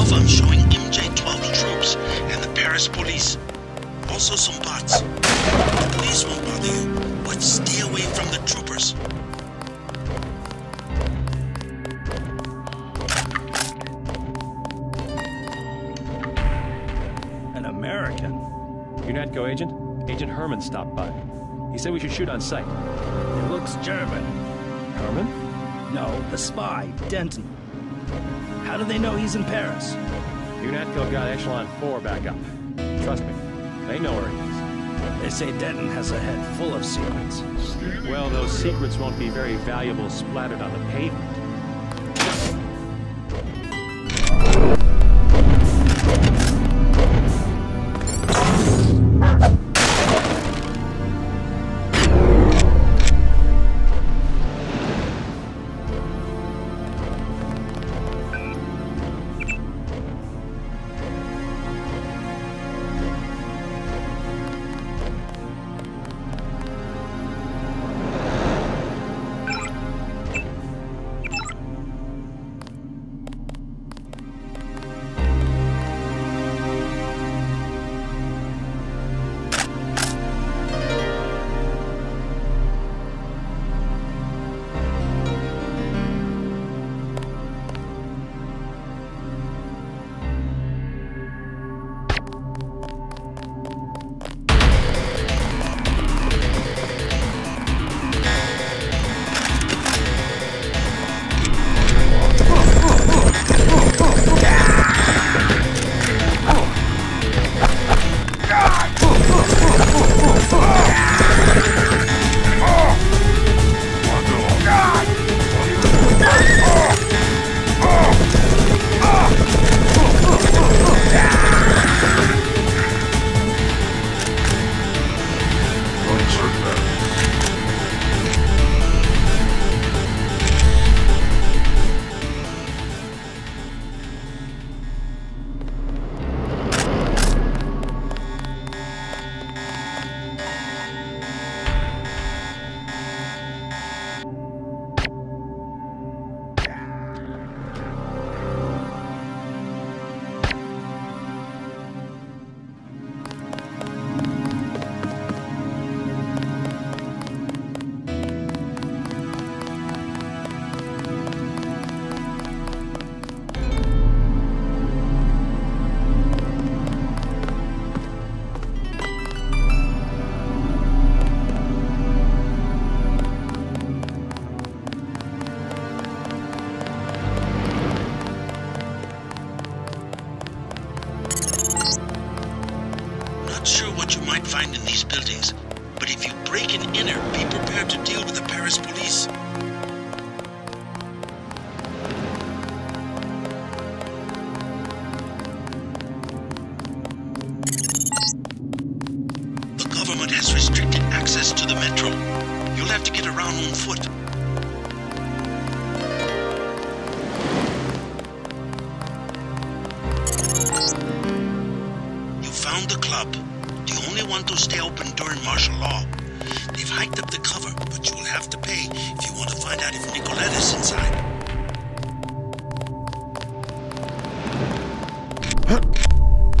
12 I'm showing MJ-12 troops and the Paris police. Also some bots. The police won't bother you, but stay away from the troopers. An American? UNATCO agent? Agent Herman stopped by. He said we should shoot on sight. It looks German. Herman? No, the spy, Denton. How do they know he's in Paris? UNATCO got Echelon 4 back up. Trust me, they know where he is. They say Denton has a head full of secrets. Well, those secrets won't be very valuable splattered on the pavement.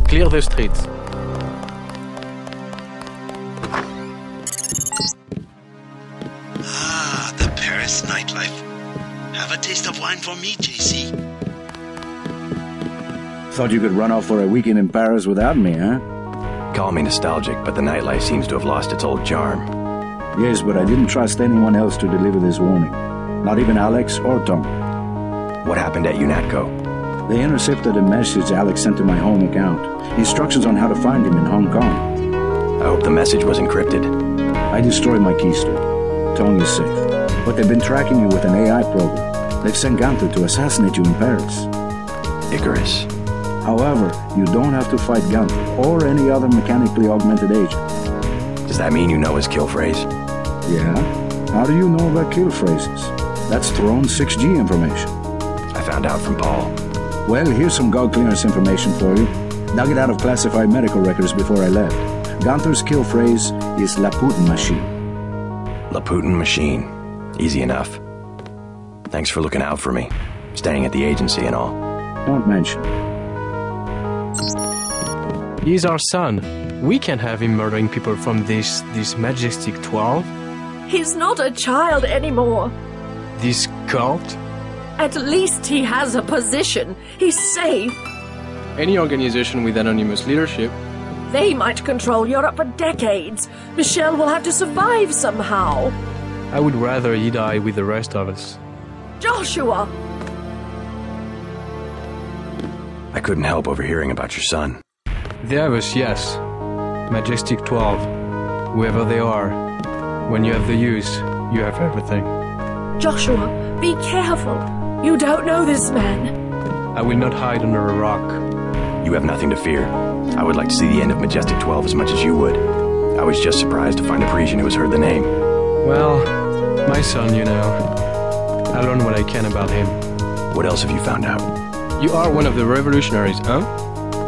Clear the streets. Ah, the Paris nightlife. Have a taste of wine for me, JC. Thought you could run off for a weekend in Paris without me, huh? Call me nostalgic, but the nightlife seems to have lost its old charm. Yes, but I didn't trust anyone else to deliver this warning. Not even Alex or Tom. What happened at UNATCO? They intercepted a message Alex sent to my home account. Instructions on how to find him in Hong Kong. I hope the message was encrypted. I destroyed my keystone. Tony's safe. But they've been tracking you with an AI program. They've sent Gunther to assassinate you in Paris. Icarus. However, you don't have to fight Gunther or any other mechanically augmented agent. Does that mean you know his kill phrase? Yeah. How do you know about kill phrases? That's Thron 6G information. I found out from Paul. Well, here's some GOG clearance information for you. Dug it out of classified medical records before I left. Gunther's kill phrase is Laputin Machine. Laputin Machine. Easy enough. Thanks for looking out for me. Staying at the agency and all. Don't mention it. He's our son. We can't have him murdering people from this Majestic 12. He's not a child anymore. This cult? At least he has a position. He's safe. Any organization with anonymous leadership. They might control Europe for decades. Michelle will have to survive somehow. I would rather he die with the rest of us. Joshua! I couldn't help overhearing about your son. The others, yes. Majestic 12. Whoever they are. When you have the use, you have everything. Joshua, be careful. You don't know this man. I will not hide under a rock. You have nothing to fear. I would like to see the end of Majestic 12 as much as you would. I was just surprised to find a Parisian who has heard the name. Well, my son, you know. I learned what I can about him. What else have you found out? You are one of the revolutionaries, huh?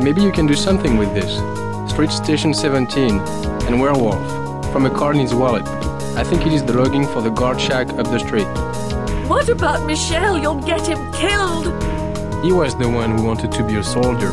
Maybe you can do something with this. Street Station 17 and Werewolf from a card in his wallet. I think it is the login for the guard shack up the street. What about Michel? You'll get him killed! He was the one who wanted to be a soldier.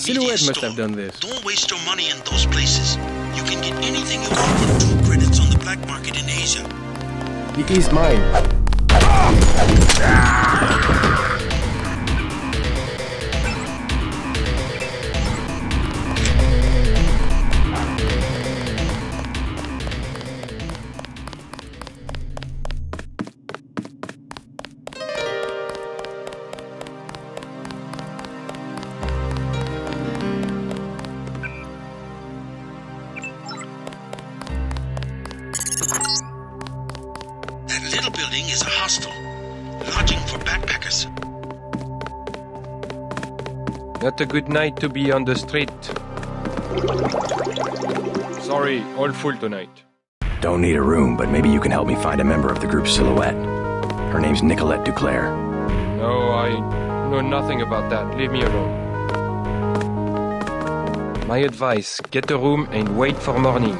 Silhouette must have done this. Don't waste your money in those places. You can get anything you want for 2 credits on the black market in Asia. It is mine. Not a good night to be on the street. Sorry, all full tonight. Don't need a room, but maybe you can help me find a member of the group Silhouette. Her name's Nicolette Duclair. No, I know nothing about that. Leave me alone. My advice, get a room and wait for morning.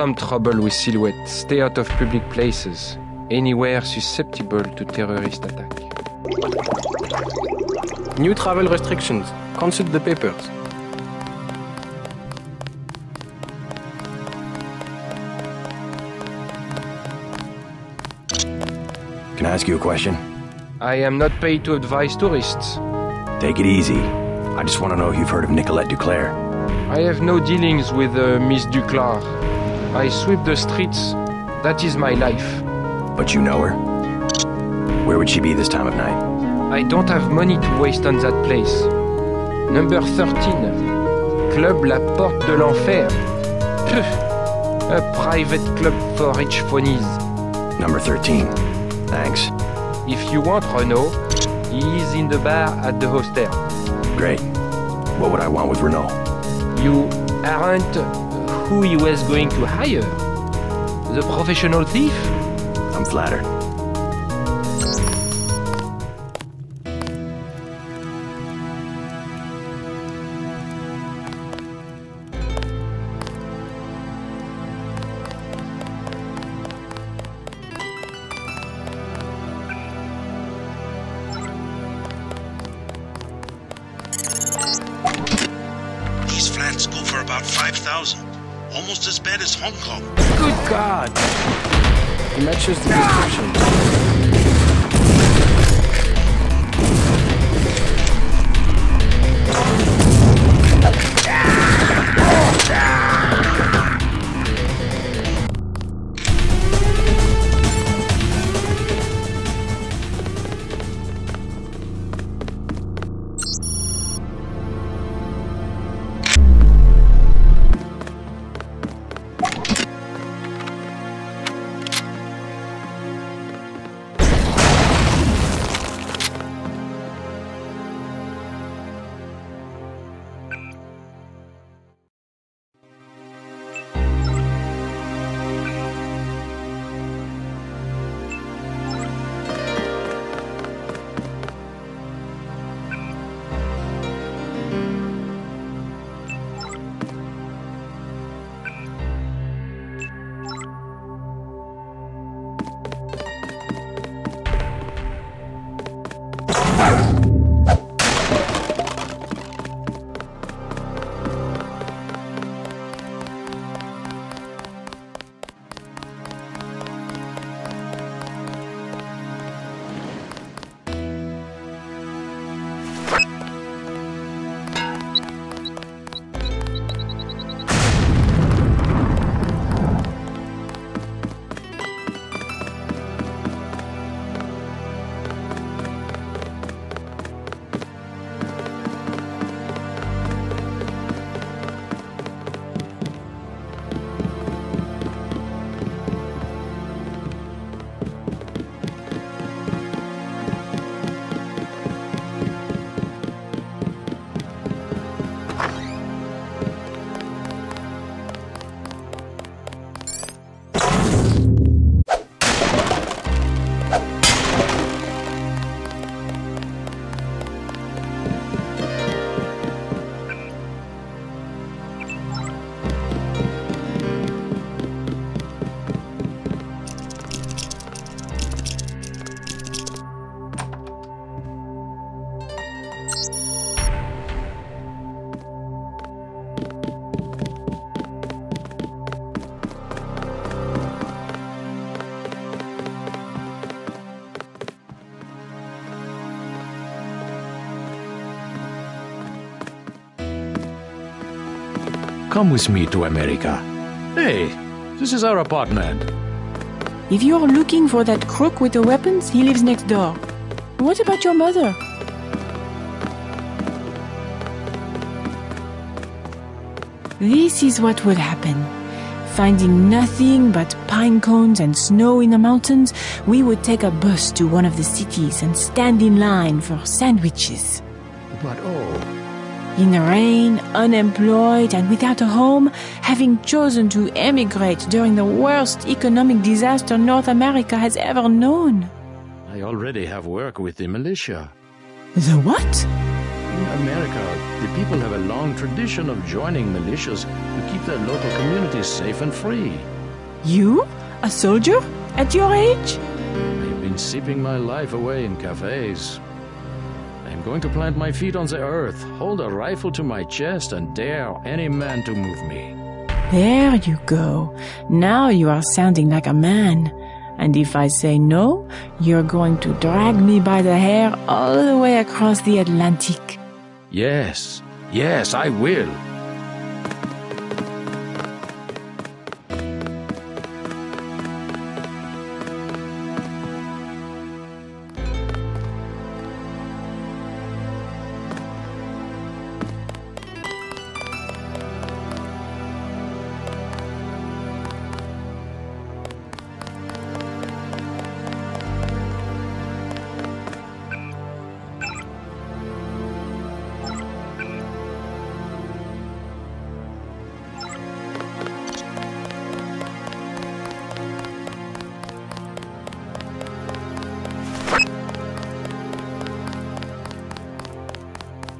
Some trouble with Silhouette. Stay out of public places. Anywhere susceptible to terrorist attack. New travel restrictions. Consult the papers. Can I ask you a question? I am not paid to advise tourists. Take it easy. I just want to know if you've heard of Nicolette Duclair. I have no dealings with Miss Duclair. I sweep the streets. That is my life. But you know her? Where would she be this time of night? I don't have money to waste on that place. Number 13. Club La Porte de l'Enfer. A private club for rich phonies. Number 13. Thanks. If you want Renault, he is in the bar at the hostel. Great. What would I want with Renault? You aren't who he was going to hire? The professional thief? I'm flattered. Come with me to America. Hey, this is our apartment. If you're looking for that crook with the weapons, he lives next door. What about your mother? This is what will happen. Finding nothing but pine cones and snow in the mountains, we would take a bus to one of the cities and stand in line for sandwiches. But oh... In the rain, unemployed and without a home, having chosen to emigrate during the worst economic disaster North America has ever known. I already have work with the militia. The what? In America, the people have a long tradition of joining militias to keep their local communities safe and free. You? A soldier? At your age? I've been sipping my life away in cafes. I'm going to plant my feet on the earth, hold a rifle to my chest, and dare any man to move me. There you go. Now you are sounding like a man. And if I say no, you're going to drag me by the hair all the way across the Atlantic. Yes. Yes, I will.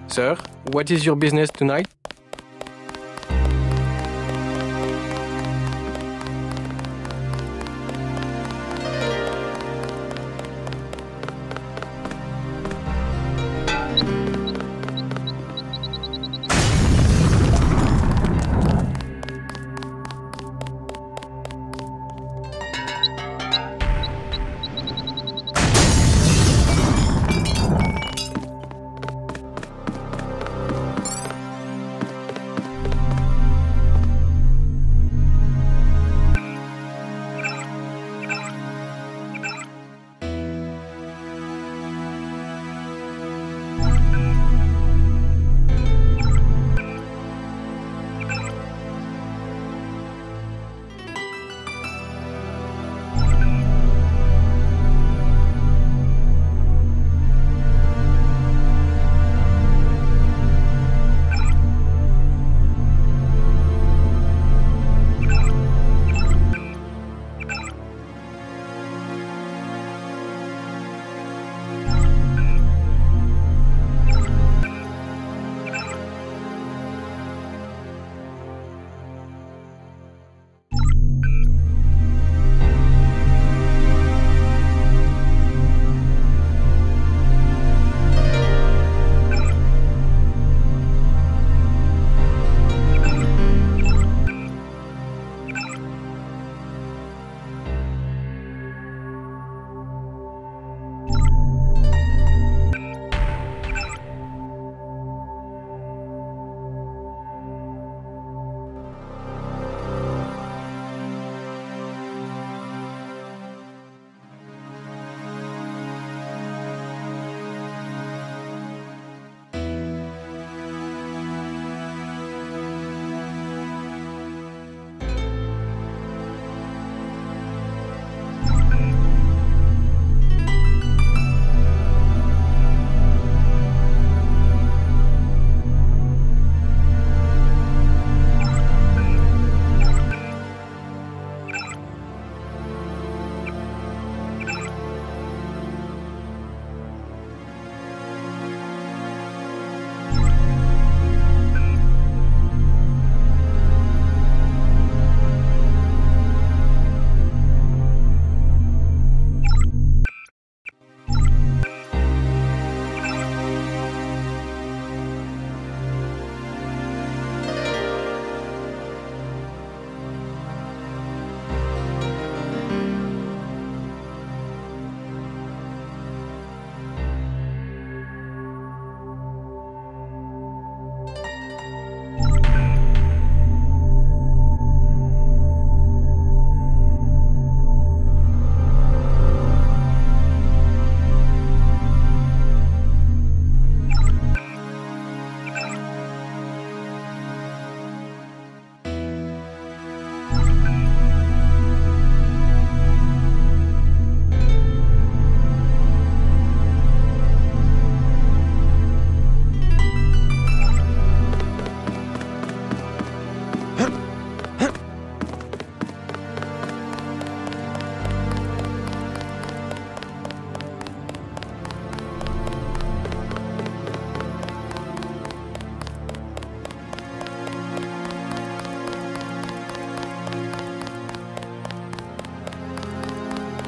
Sir, what is your business tonight?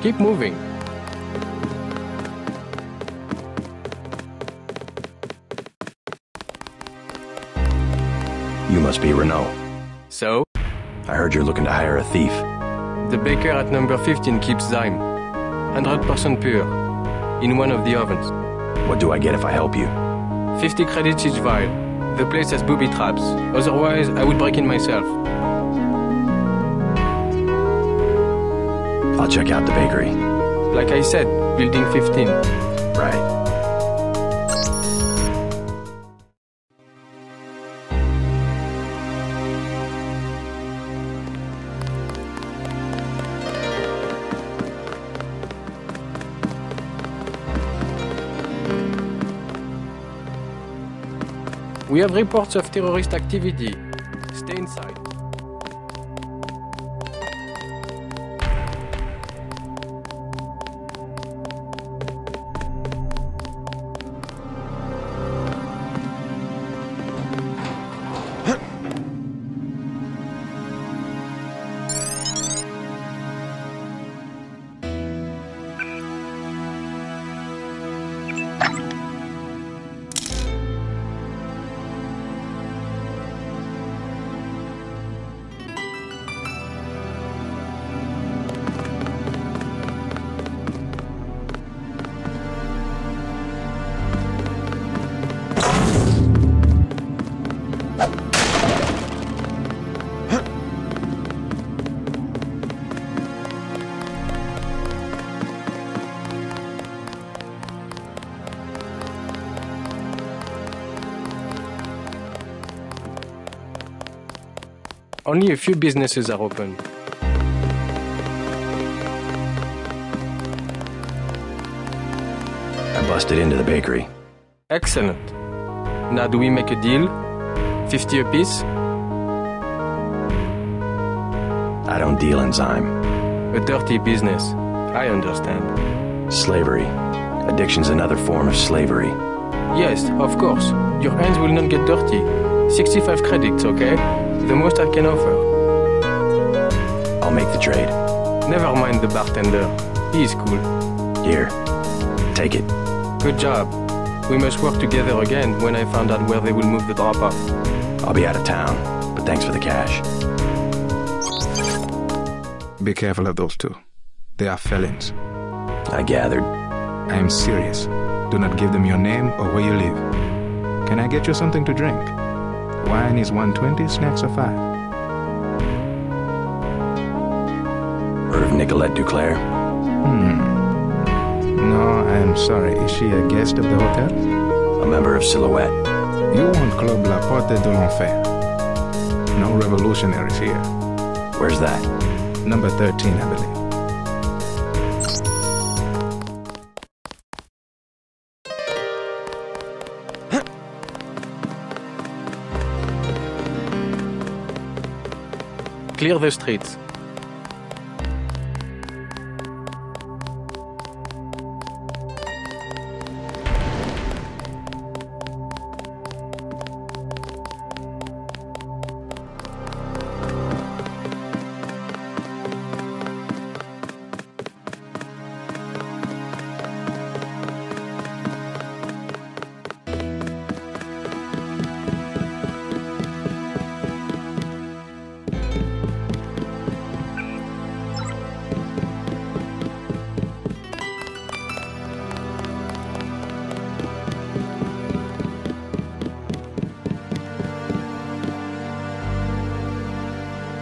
Keep moving. You must be Renault. So? I heard you're looking to hire a thief. The baker at number 15 keeps Zyme. 100% pure. In one of the ovens. What do I get if I help you? 50 credits each vial. The place has booby traps. Otherwise, I would break in myself. I'll check out the bakery. Like I said, building 15. Right. We have reports of terrorist activity. Stay inside. Only a few businesses are open. I busted into the bakery. Excellent. Now do we make a deal? 50 apiece? I don't deal in Zyme. A dirty business. I understand. Slavery. Addiction's another form of slavery. Yes, of course. Your hands will not get dirty. 65 credits, okay? The most I can offer. I'll make the trade. Never mind the bartender. He is cool. Here. Take it. Good job. We must work together again when I found out where they will move the drop-off. I'll be out of town, but thanks for the cash. Be careful of those two. They are felons. I gathered. I am serious. Do not give them your name or where you live. Can I get you something to drink? Wine is 120, snacks are 5. Heard of Nicolette Duclair? No, I'm sorry. Is she a guest of the hotel? A member of Silhouette. You want Club La Porte de l'Enfer. No revolutionaries here. Where's that? Number 13, I believe. Clear the streets.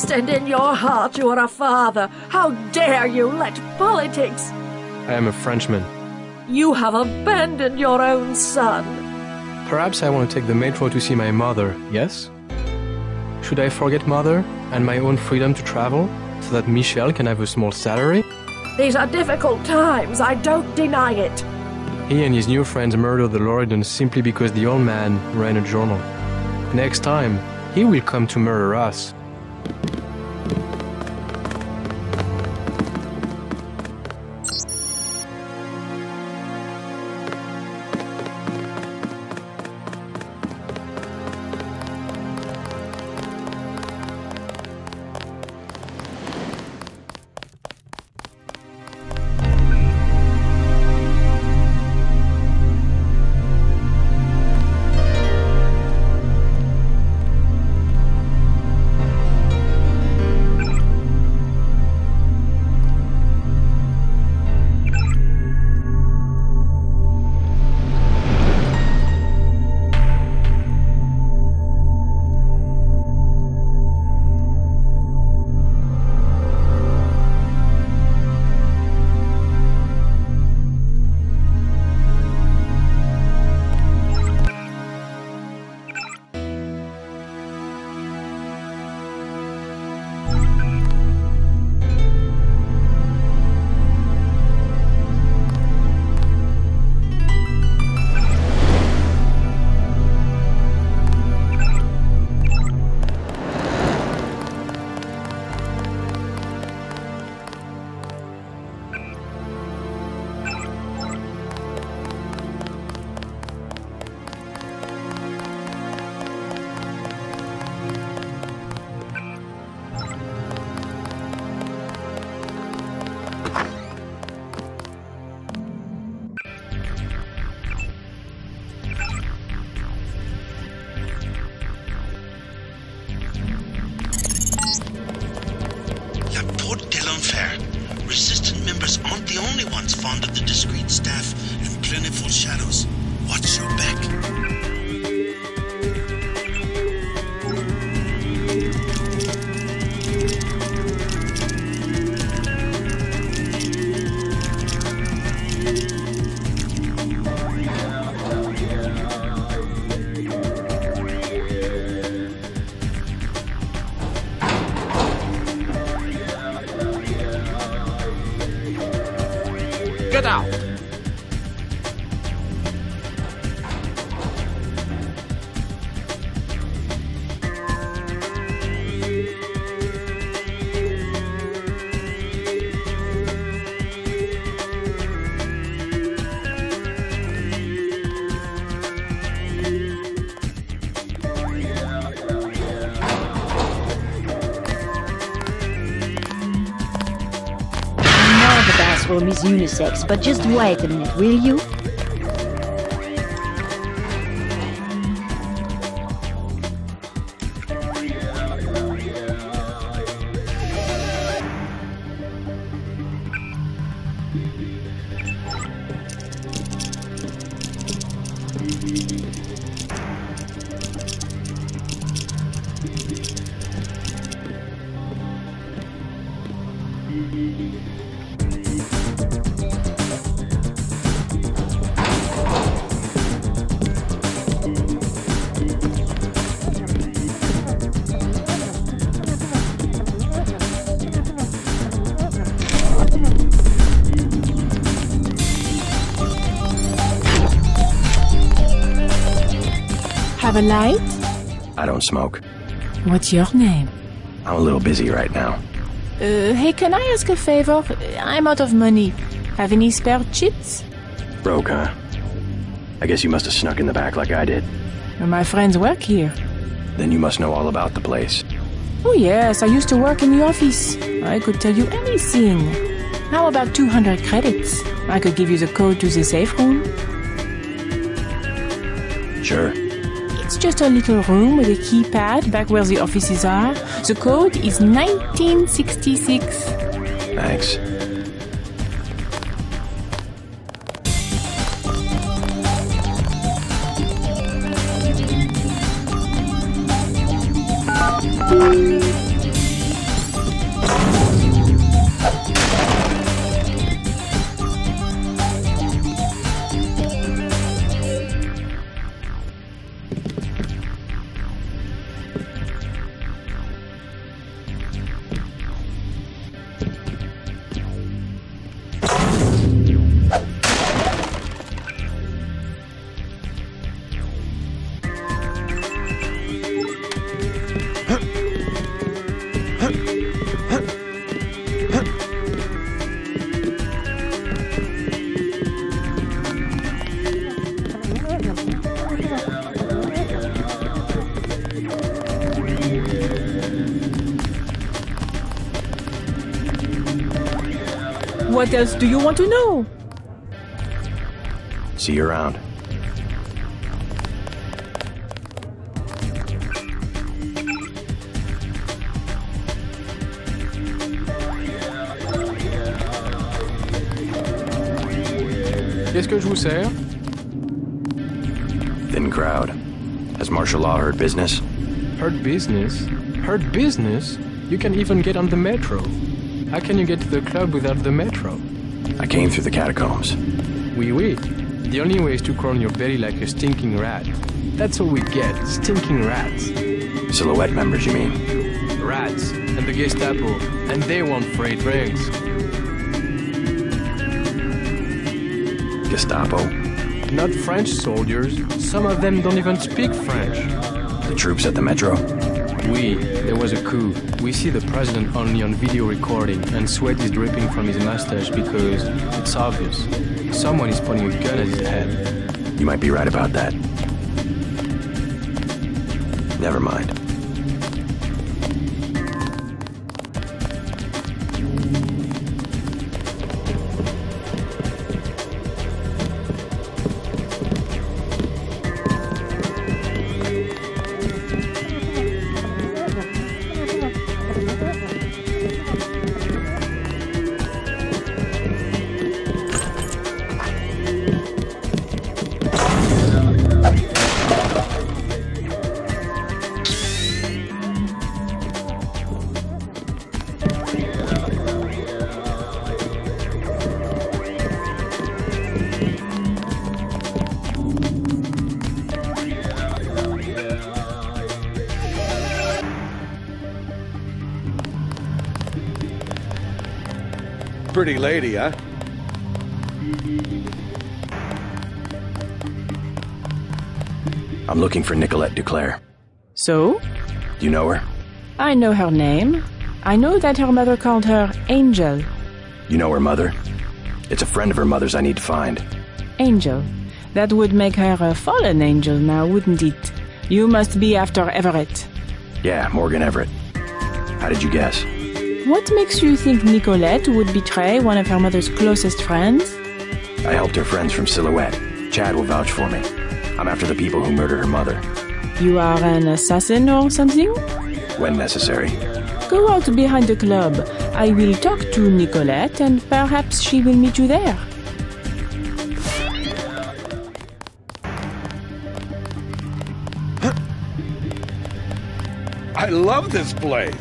chest and in your heart you are a father. How dare you let politics... I am a Frenchman. You have abandoned your own son. Perhaps I want to take the metro to see my mother, yes? Should I forget mother and my own freedom to travel so that Michelle can have a small salary? These are difficult times, I don't deny it. He and his new friends murdered the Loredans simply because the old man ran a journal. Next time, he will come to murder us. Is unisex, but just wait a minute, will you? A light? I don't smoke. What's your name? I'm a little busy right now. Hey, can I ask a favor? I'm out of money. Have any spare chips? Broke, huh? I guess you must have snuck in the back like I did. My friends work here. Then you must know all about the place. Oh yes, I used to work in the office. I could tell you anything. How about 200 credits? I could give you the code to the safe room. Sure. It's just a little room with a keypad back where the offices are. The code is 1966. Thanks. What else do you want to know? See you around. Qu'est-ce que je vous sers? Thin crowd. Has martial law heard business? Heard business? Heard business? You can even get on the metro. How can you get to the club without the metro? I came through the catacombs. Oui, oui. The only way is to crawl on your belly like a stinking rat. That's all we get, stinking rats. Silhouette members, you mean? Rats, and the Gestapo, and they want free drinks. Gestapo? Not French soldiers. Some of them don't even speak French. The troops at the metro? Oui, there was a coup. We see the president only on video recording, and sweat is dripping from his mustache because it's obvious. Someone is pointing a gun at his head. You might be right about that. Never mind. Pretty lady, huh? I'm looking for Nicolette Duclair. So? Do you know her? I know her name. I know that her mother called her Angel. You know her mother? It's a friend of her mother's I need to find. Angel. That would make her a fallen angel now, wouldn't it? You must be after Everett. Yeah, Morgan Everett. How did you guess? What makes you think Nicolette would betray one of her mother's closest friends? I helped her friends from Silhouette. Chad will vouch for me. I'm after the people who murdered her mother. You are an assassin or something? When necessary. Go out behind the club. I will talk to Nicolette and perhaps she will meet you there. I love this place.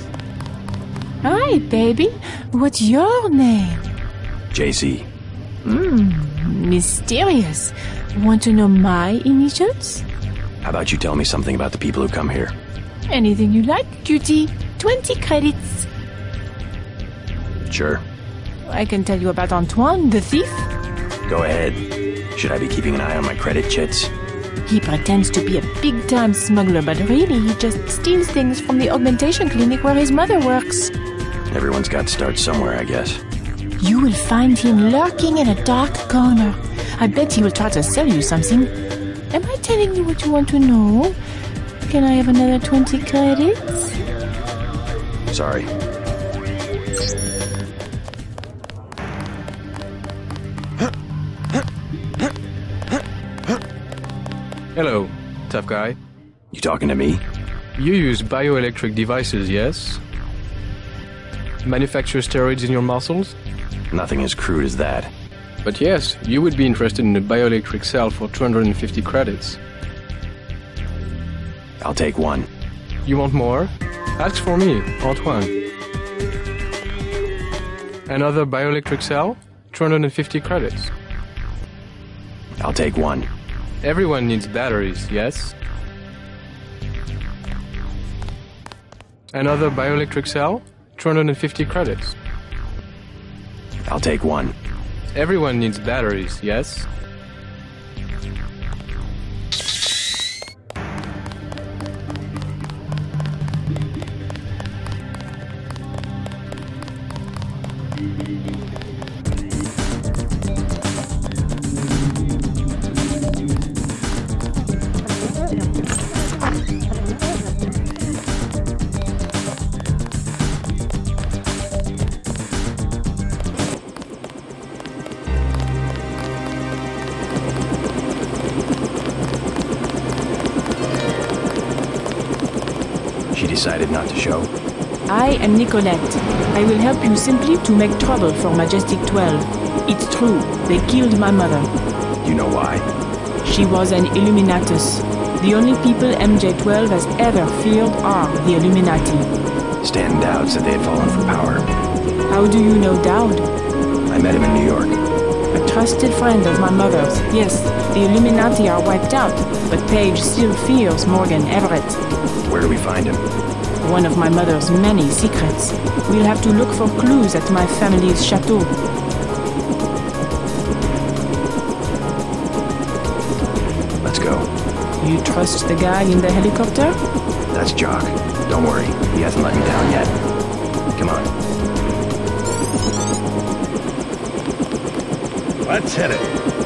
Hi, baby. What's your name? JC. Mysterious. Want to know my initials? How about you tell me something about the people who come here? Anything you like, cutie. 20 credits. Sure. I can tell you about Antoine, the thief. Go ahead. Should I be keeping an eye on my credit chits? He pretends to be a big-time smuggler, but really he just steals things from the augmentation clinic where his mother works. Everyone's got to start somewhere, I guess. You will find him lurking in a dark corner. I bet he will try to sell you something. Am I telling you what you want to know? Can I have another 20 credits? Sorry. Hello, tough guy. You talking to me? You use bioelectric devices, yes? Manufacture steroids in your muscles? Nothing as crude as that. But yes, you would be interested in a bioelectric cell for 250 credits. I'll take one. You want more? Ask for me, Antoine. Another bioelectric cell? 250 credits. I'll take one. Everyone needs batteries, yes? Another bioelectric cell? 250 credits. I'll take one. Everyone needs batteries, yes? she decided not to show. I am Nicolette. I will help you simply to make trouble for Majestic 12. It's true, they killed my mother. You know why? She was an Illuminatus. The only people MJ-12 has ever feared are the Illuminati. Stan Dowd said they had fallen from power. How do you know Dowd? I met him in New York. A trusted friend of my mother's. Yes, the Illuminati are wiped out, but Paige still fears Morgan Everett. Where do we find him? One of my mother's many secrets. We'll have to look for clues at my family's chateau. Let's go. You trust the guy in the helicopter? That's Jock. Don't worry, he hasn't let me down yet. Come on. Let's hit it.